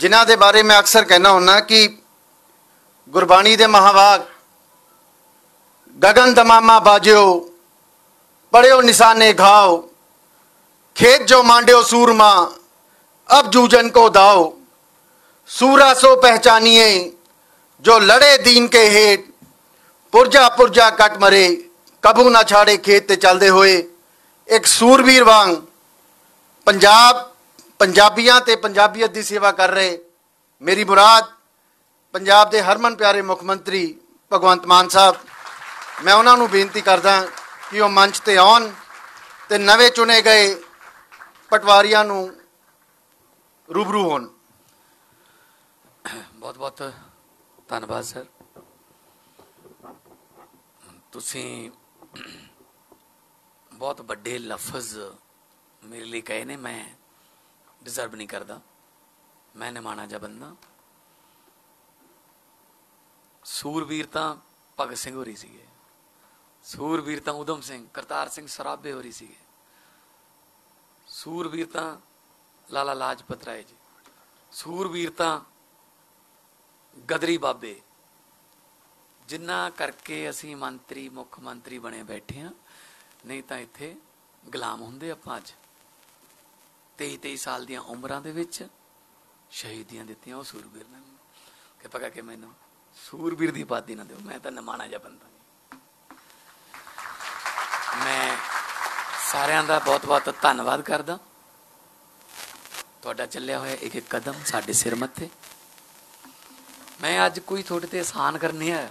जिन्हां दे बारे मैं अक्सर कहना हुन्ना कि गुरबाणी दे महावाग गगन दमामा बाजियो पढ़ियो निशाने घाओ खेत जो मांडियो सूरमा अब जूझन को दाओ सूरा सो पहचानिए जो लड़े दीन के हेठ पुरजा पुरजा कट मरे कभू ना छाड़े खेत ते चलते हुए एक सूरवीर वांग पंजाब पंजाबियां ते पंजाबियत दी सेवा कर रहे मेरी मुराद पंजाब दे हरमन प्यारे मुख्यमंत्री भगवंत मान साहब मैं उन्होंने बेनती करदा कि वह मंच ते आउण ते नवे चुने गए पटवारियां नू रूबरू होण। बहुत बहुत धन्यवाद सर। तुसीं बहुत बड़े लफज मेरे लिए कहे ने, मैं डिजर्व नहीं करता, मैं निमाणा जा बंदा। सूरवीर तां भगत सिंह हो रही सी, सूरवीर तां ऊधम सिंह करतार सिंह सराबे हो रही सी, सूरवीर तां लाला लाजपत राय जी, सूरवीर तां गदरी बाबे, जिन्ना करके असी मंत्री मुख मंत्री बने बैठे हाँ, नहीं तो इत्थे गुलाम होंदे आपां। अज 23-23 साल दियां उम्रां दे विच शहीदियां दित्तियां उस सूरवीर ने। कृपा करके मैनूं सूरवीर दी उपाधि ना दिओ, मैं तां निमाणा जा बंदा। मैं सारिआं दा बहुत बहुत धन्नवाद करदा। तुहाडा चलिया होया एक एक कदम साडे सिर मत्थे। मैं अज कोई थोड़े ते आसान करने आया,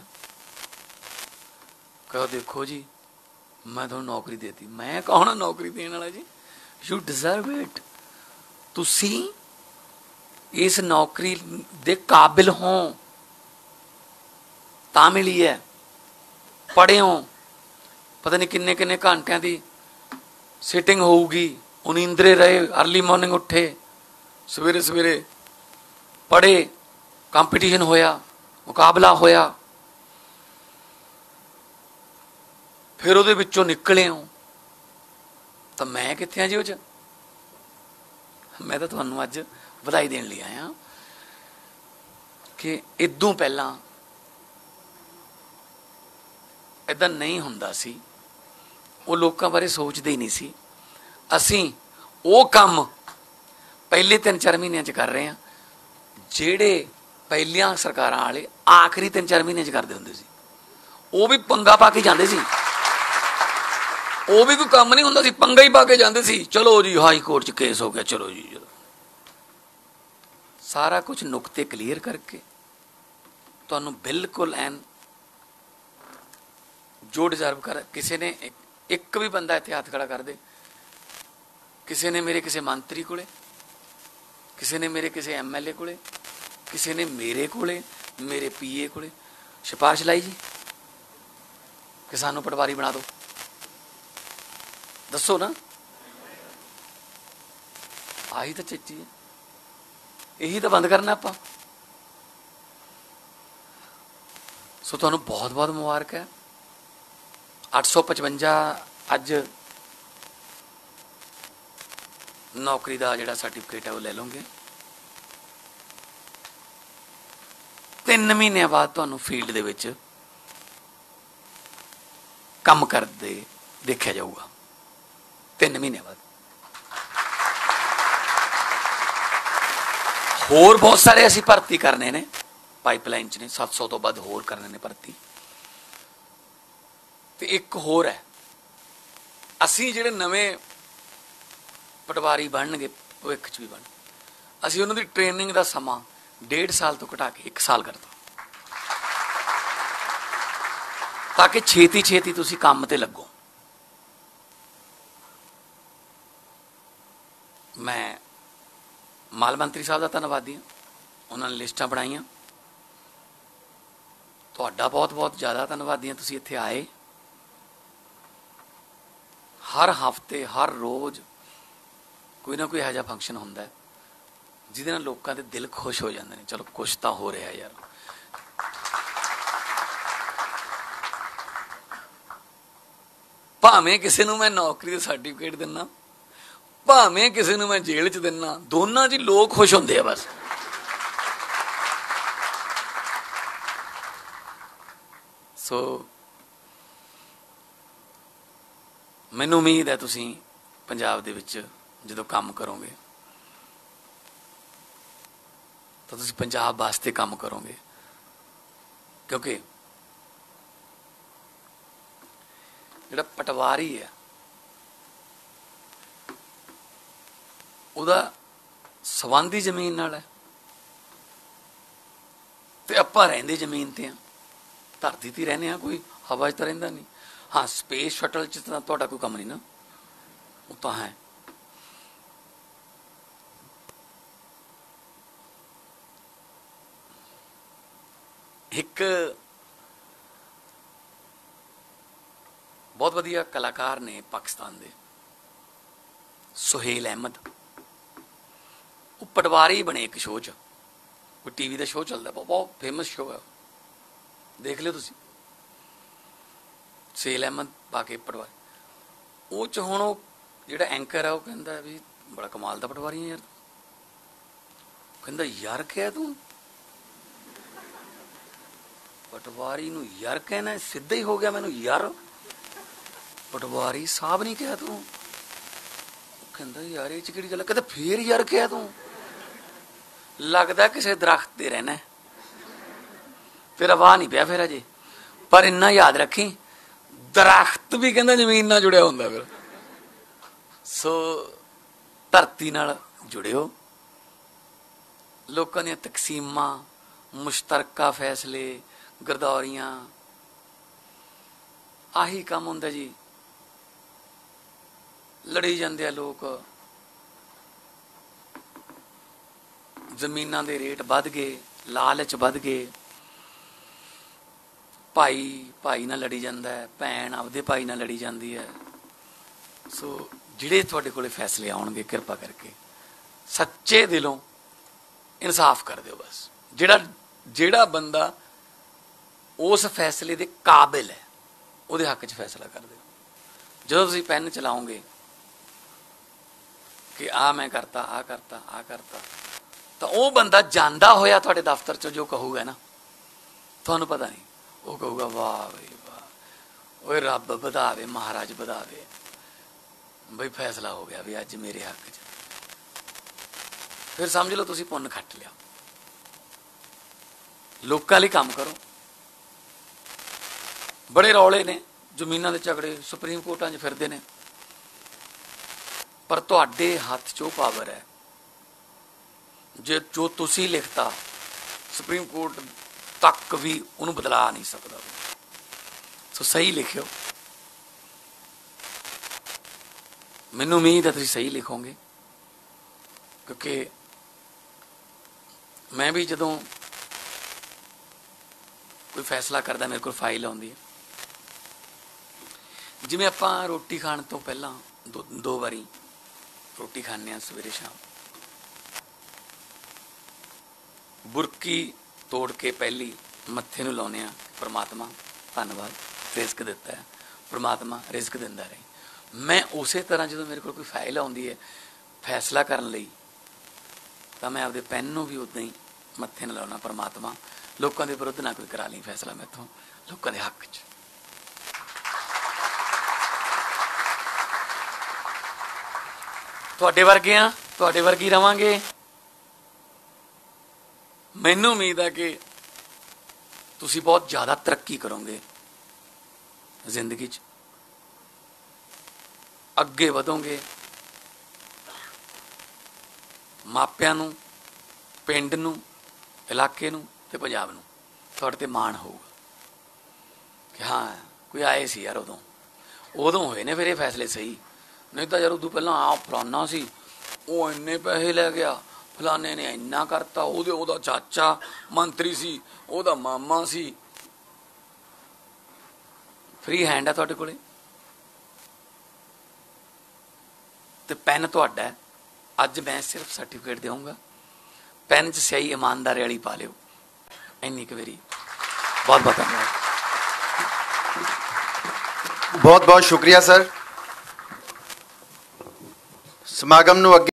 कहो देखो जी मैं तुहानूं नौकरी देती, मैं कौन नौकरी देण वाला जी, यू डिजर्व इट। तुसी इस नौकरी दे काबिल हो, तां मिली है, पढ़े हो, पता नहीं किन्ने किन्ने घंटियां दी सिटिंग होगी, उनींदरे रहे, अर्ली मॉर्निंग उठे, सवेरे सवेरे पढ़े, कंपीटिशन होया, मुकाबला होया, फिर उहदे विच्चों निकले हो। तो मैं कित्थे जी, उस मैं तो तुहानूं अज वधाई देण लई आया कि इदों पहलां इदां नहीं हुंदा सी, वो लोकां बारे सोचदे ही नहीं सी। असी वो काम पहले 3-4 महीनों कर रहे हैं जेड़े पहलियां सरकारां वाले आखिरी 3-4 महीने करते हुंदे सी। वो भी पंगा पा के जाते सी, वो भी कोई काम नहीं होंदा सी, पंगा ही पा के जाते सी। चलो जी हाई कोर्ट च केस हो गया, चलो जी सारा कुछ नुकते क्लीयर करके तुहानू बिल्कुल एन जो डिजर्व कर। किसी ने एक भी बंदा इत्थे हाथ खड़ा कर दे, किसी ने मेरे किसी मंत्री कोले, किसी ने मेरे किसी MLA कोले, किसी ने मेरे कोले, मेरे PA कोले सिफारिश लाई जी कि सानू पटवारी बना दो। दसो ना, आही तो चीज़ है, यही तो बंद करना आपां। सो तुहानू बहुत बहुत मुबारक है। 855 अज नौकरी का जो सर्टिफिकेट है वो ले लोगे। 3 महीनों बाद तुहानू फील्ड दे विच काम करते देखा जाऊगा। 3 महीने बाद होर बहुत सारे असी भर्ती करने ने, पाइपलाइन च ने 700 तो बाद होर करने ने भर्ती। तो एक होर है, असी जिहड़े नवें पटवारी बनणगे भविख च भी बन, असी उन्हां दी ट्रेनिंग दा समा 1.5 साल तो घटा के 1 साल करता, ताकि छेती छेती तुसीं काम ते लगो। मैं माल मंत्री साहब दा धन्नवादी हां, उन्हां ने लिस्टां बनाईयां। तुहाडा बहुत बहुत ज़्यादा धन्नवादी हां, तुसीं इत्थे आए। हर हफ्ते हर रोज़ कोई ना कोई ऐसा फंक्शन होंदा है जिहदे नाल लोकां दे दिल खुश हो जाते हैं, चलो कुछ तो हो रहा है यार। भावें किसी नूं मैं नौकरी का सर्टिफिकेट दिना, भावें किसी नूं मैं जेल च दिना, दोनों जी लोग खुश होंदे आ। बस सो मैनू उम्मीद है तुसीं पंजाब दे विच जदों काम करोगे तो तुसीं पंजाब वास्ते काम करोगे, क्योंकि जिहड़ा पटवारी है उहदा संबंधी जमीन नाल है ते आपां रहिंदे जमीन ते आ, धरती ते रहने आ, कोई हवा च रहिंदा नहीं। हाँ, स्पेस शटल च तां तुहाडा कोई कम नहीं ना, वो तो है, एक बहुत वधिया कलाकार ने पाकिस्तान दे सुहेल अहमद, वो पटवारी बने एक शो च, कोई टीवी का शो चलता, बहुत फेमस शो है, देख लियो तुसी, सुहेल अहमद बाकी पटवारी। वो च हुण जिहड़ा एंकर है वो कहता भी बड़ा कमाल का पटवारी है यार, कहता यार क्या तू पटवारी नू यार कहना, सीधा ही हो गया मैनू यार, पटवारी साहब नहीं कहा तू, कहता यार ये किहड़ी गल, कहता फिर यार क्या तू, लगता किसी दरख्त ते रहना तेरा वाह नहीं पिया फिर अजे, पर इन्ना याद रखी दरख्त भी कहता जमीन नाल जुड़िया हुंदा, फिर सो धरती नाल जुड़ियो। लोकां दी तकसीमां, मुश्तरका फैसले, गरदौरियां, आही काम हुंदा जी, लड़ी जांदे आ लोक, जमीनां दे रेट वध गए, लालच वध गए, भाई भाई नाल लड़ी जांदा है, भैन आपदे भाई नाल लड़ी जांदी है। सो जिहड़े तुहाडे कोले फैसले आउणगे किरपा करके सच्चे दिलों इंसाफ कर दिओ, बस जिहड़ा जिहड़ा बंदा उस फैसले के काबिल है उहदे हक च फैसला कर दिओ। जदों तुसीं पैन चलाओगे कि आ मैं करता आ करता आ करता, तो वह बंदा जांदा होया तुहाडे दफ्तर चो जो कहूगा ना, तुहानूं पता नहीं, वह कहूगा वाह बई वाह, ओए रब बधावे, महाराज बधावे, बई फैसला हो गया भी अज मेरे हक च, फिर समझ लो तुसीं पुन्न खट्ट लिया। लोकां लई काम करो, बड़े रौले ने, जमीनां दे झगड़े सुप्रीम कोर्टां 'च फिरदे ने, पर तुहाडे हत्थ 'च ओह पावर है, जे जो तुसीं लिखता सुप्रीम कोर्ट तक भी उन्होंने बदला नहीं सकता। सो सही लिखियो, मैनू उम्मीद है तुसीं सही लिखोगे, क्योंकि मैं भी जदों कोई फैसला करता मेरे को फाइल आउंदी है, जिवें आपां रोटी खाण तो पहला दो बारी रोटी खाने हैं सवेरे शाम, बुरकी तोड़ के पहली मत्थे नू लाउने आ परमात्मा धन्नवाद रिजक दिता है, परमात्मा रिजक दिंदा रहे। मैं उस तरह जो मेरे को कोई फाइल आउंदी है फैसला करन लई, तां मैं आपदे पेन नू भी उदां ही मत्थे नू लाउणा, परमात्मा लोकां दे विरुद्ध ना कोई करा लई फैसला मैथों, लोकां दे हक च। तुहाडे वर्गे आ, तुहाडे वर्गी रवांगे, मैनू उम्मीद है कि तुसी बहुत ज़्यादा तरक्की करोगे, जिंदगी अगे वधोगे, मापियां नू, पिंड नू, इलाके नू ते पंजाब नू तुहाडे ते माण होगा कि हाँ कोई आए सी यार, उदों उदों होए ने फिर ये फैसले सही, नहीं तो यार उदू पहलां आ फलाना सी वो इन्ने पैसे लै गया, फलाने ने इन्ना करता, ओदा चाचा मंत्री सी, ओदा मामा सी। फ्री हैंड है तुहाडे कोले ते पेन तुहाडा है, अज मैं सिर्फ सर्टिफिकेट देऊंगा, पेन च स्याही ईमानदारी वाली पा लिओ, इन्नी क वेरी बहुत बहुत धन्यवाद। बहुत बहुत शुक्रिया सर, समागम नू